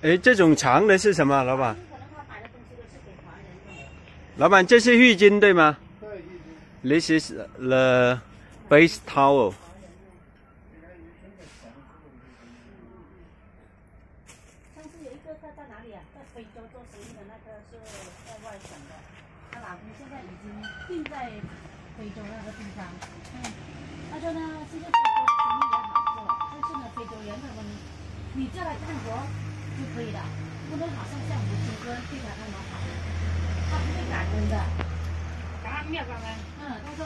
哎，这种长的是什么，老板？老板，这是浴巾对吗？对，浴巾。This is the base towel. 上次有一个在哪里啊？在非洲做生意的那个是在外省的，他老公现在已经定在非洲那个地方。嗯，他说呢，现在非洲生意也好做，但是呢，非洲人他们，你叫来泰国就可以了，不能好像我们中国非常那么好。 他不会感恩的，感恩没有感恩。嗯，他说。